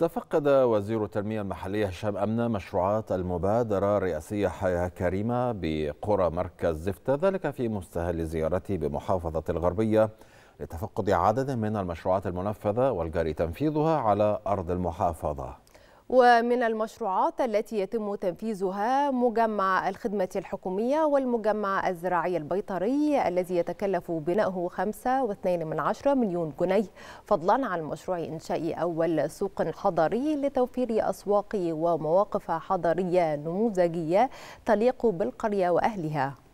تفقد وزير التنمية المحلية هشام عمرو مشروعات المبادرة الرئاسية حياة كريمة بقرى مركز زفتة، ذلك في مستهل زيارته بمحافظة الغربية لتفقد عدد من المشروعات المنفذة والجاري تنفيذها على أرض المحافظة. ومن المشروعات التي يتم تنفيذها مجمع الخدمة الحكومية والمجمع الزراعي البيطري الذي يتكلف بناؤه 5.2 مليون جنيه، فضلا عن مشروع إنشاء أول سوق حضري لتوفير أسواق ومواقف حضرية نموذجية تليق بالقرية وأهلها.